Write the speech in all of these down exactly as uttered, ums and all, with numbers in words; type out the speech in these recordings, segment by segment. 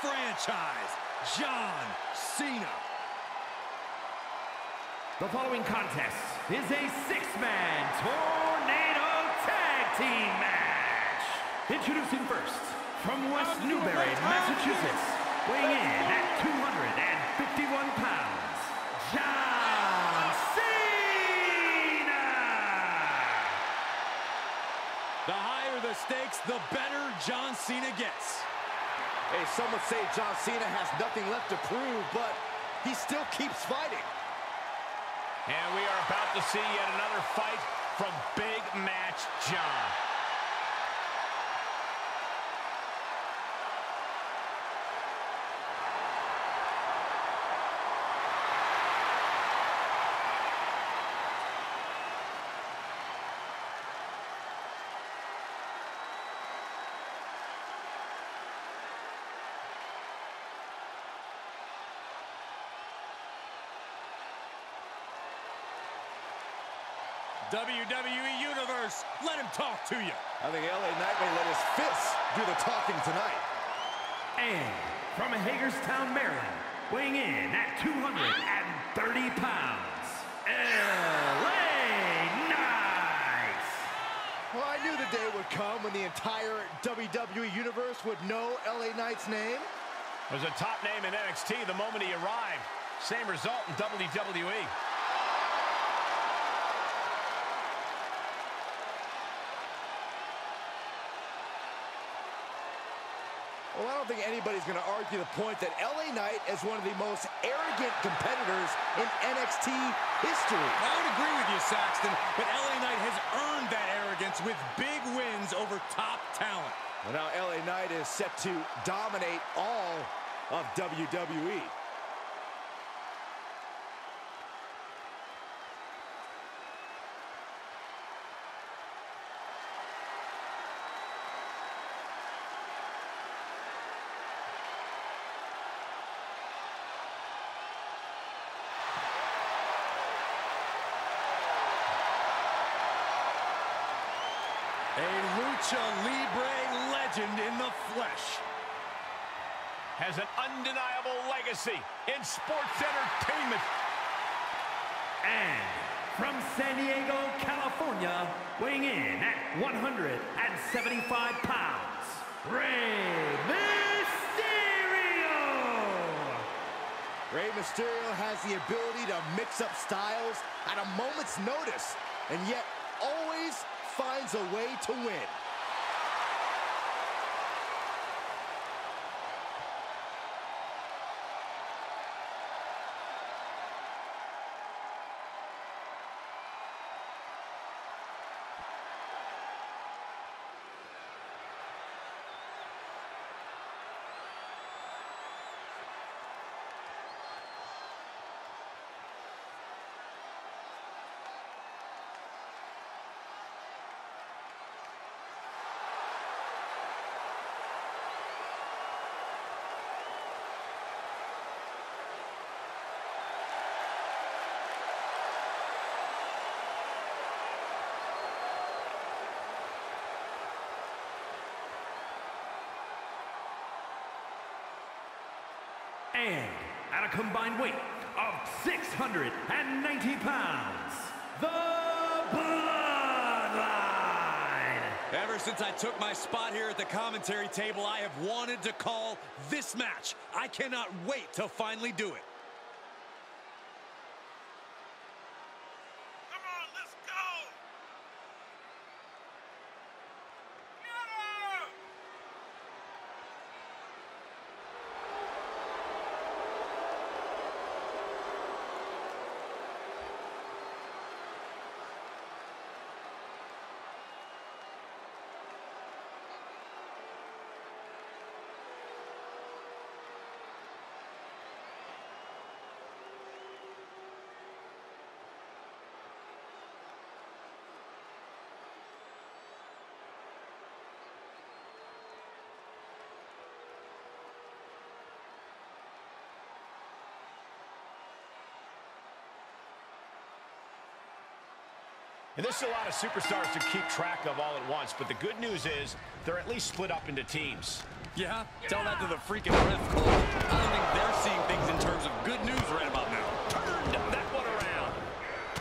franchise, John Cena. The following contest is a six-man tornado tag team match. Introducing first, from West Newbury, Massachusetts, weighing in at two hundred fifty-one pounds, John Cena. The higher the stakes, the better John Cena gets. Hey, some would say John Cena has nothing left to prove, but he still keeps fighting. And we are about to see yet another fight from Big Match John. W W E Universe, let him talk to you. I think L A Knight may let his fists do the talking tonight. And from Hagerstown, Maryland, weighing in at two hundred thirty pounds, L A Knight. Well, I knew the day would come when the entire W W E Universe would know L A Knight's name. It was a top name in N X T the moment he arrived. Same result in W W E. Well, I don't think anybody's going to argue the point that L A Knight is one of the most arrogant competitors in N X T history. I would agree with you, Saxton, but L A Knight has earned that arrogance with big wins over top talent. Well, now L A Knight is set to dominate all of W W E. A Libre legend in the flesh has an undeniable legacy in sports entertainment. And from San Diego, California, weighing in at one hundred seventy-five pounds, Rey Mysterio. Rey Mysterio has the ability to mix up styles at a moment's notice, and yet always finds a way to win. And at a combined weight of six hundred ninety pounds, The Bloodline. Ever since I took my spot here at the commentary table, I have wanted to call this match. I cannot wait to finally do it. And there's a lot of superstars to keep track of all at once, but the good news is they're at least split up into teams. Yeah? Tell that to the freaking ref, Cole. I don't think they're seeing things in terms of good news right about now. Turned that one around.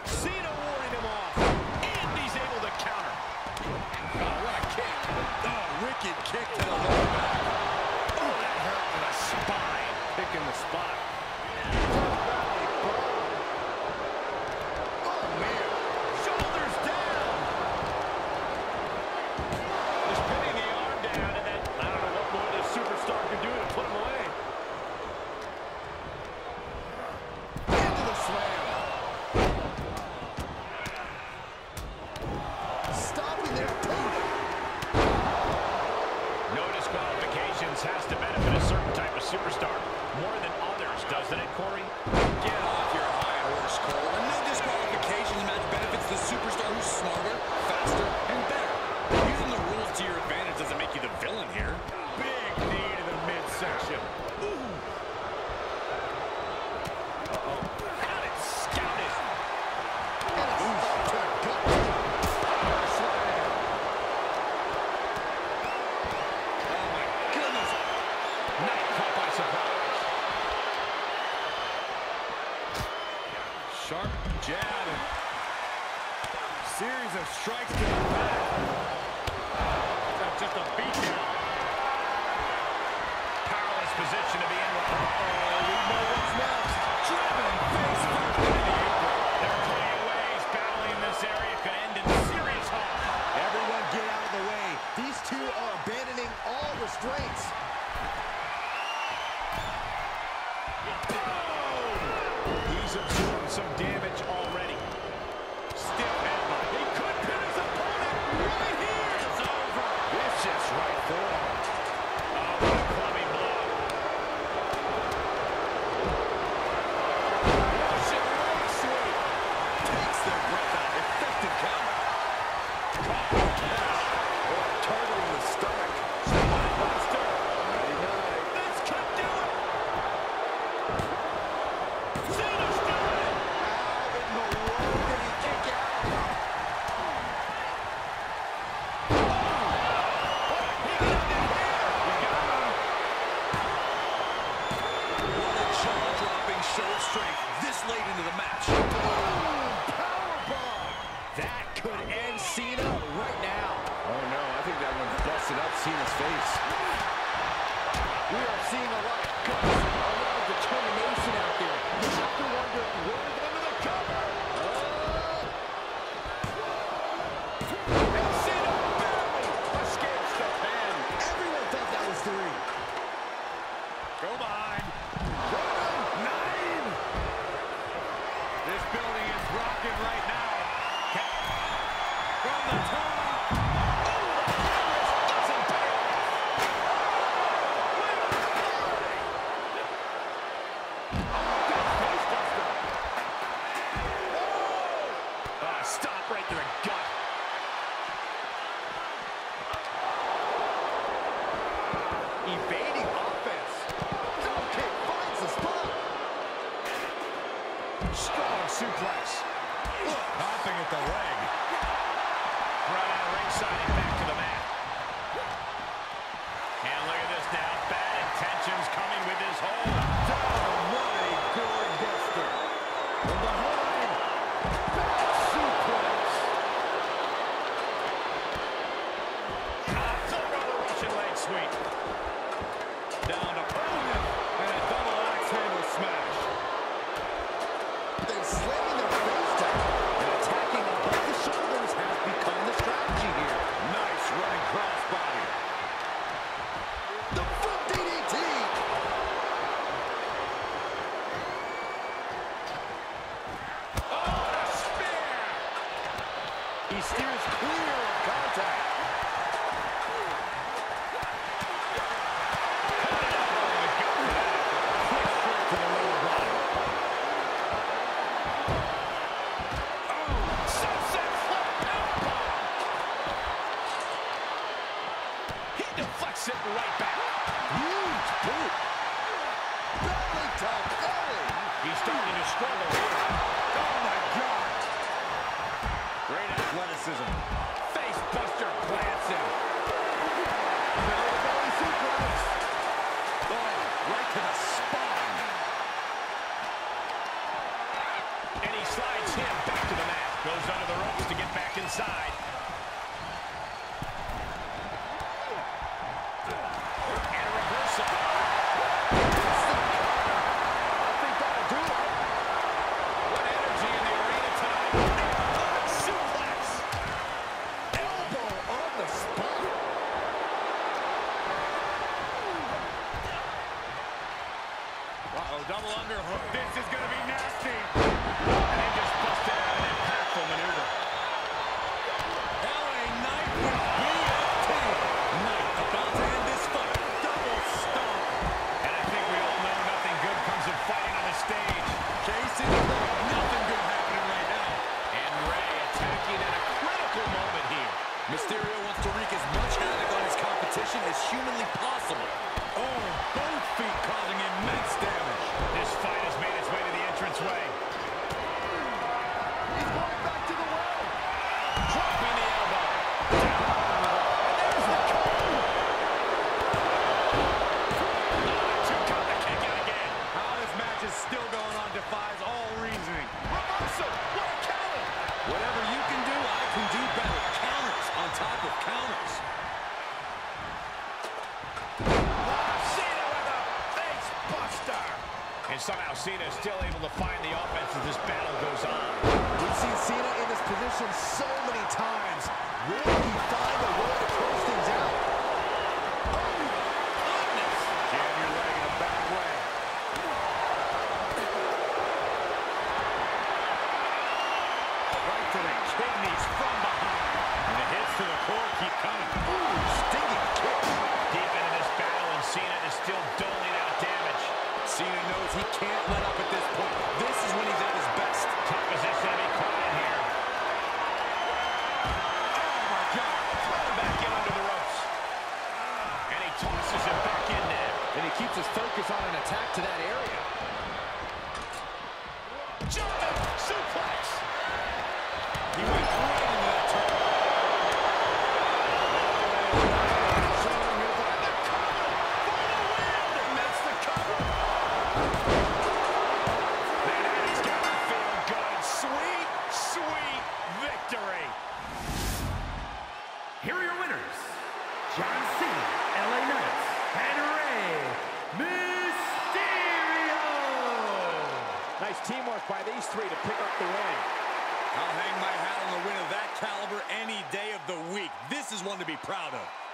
Cena warded him off, and he's able to counter. Oh, what a kick. Oh, wicked kick to the lower back. Oh, that hurt to the spine. Picking the spot. Strikes to the back. That's just a beatdown. Powerless position to be in. Oh, we know what's next. Driven face first into the apron. They're playing ways. Battling in this area could end in serious harm. Everyone get out of the way. These two are abandoning all restraints. Boom! He's absorbed some damage already. Stiff headbutt. He could pin his opponent right here. It's over. Vicious right forearm. Oh, what a clubbing blow. Russian leg sweep. Takes their breath out. Effective counter. Caught with a catch. Or a turtle in the stomach. Spine buster. This could do it. Cena's doing it. How in the world did he kick out? Face buster, glancing. Belly to belly suplex. inside. And a reversal. I think that'll do it. What energy in the arena tonight. Oh, suplex. Elbow on the spot. Uh-oh, double underhook. This is going to be nasty. And they just busted out an impactful maneuver. L A Knight with D F T. Knight about to end this fight. Double stomp. And I think we all know nothing good comes of fighting on the stage. Jason, nothing good happening right now. And Rey attacking at a critical moment here. Mysterio wants to wreak as much havoc on his competition as humanly possible. Oh, both feet causing immense damage. This fight has made its way to the entranceway. He's going back to the well. Dropping the elbow. And there's the cover. Two-count to kick out again. How this match is still going on defies all reasoning. Reversal. What a counter. Whatever you can do, I can do better. Counters on top of counters. And somehow Cena is still able to find the offense as this battle goes on. We've seen Cena in this position so many times. Will he find a way to close things out? Oh, goodness! Jam your leg in the back way. Right to the kidneys from behind. And the hits to the core keep coming. Ooh, stinging kick. Deep into this battle, and Cena is still doling out damage. Cena knows he can't let up at this point. This is when he's at his best. Tough position to be caught in here. Oh, my God. Throw him back in under the ropes. And he tosses him back in there. And he keeps his focus on an attack to that area. Jumping suplex. He went right into that turn. Here are your winners, John Cena, L A Knight, and Rey Mysterio. Nice teamwork by these three to pick up the win. I'll hang my hat on the win of that caliber any day of the week. This is one to be proud of.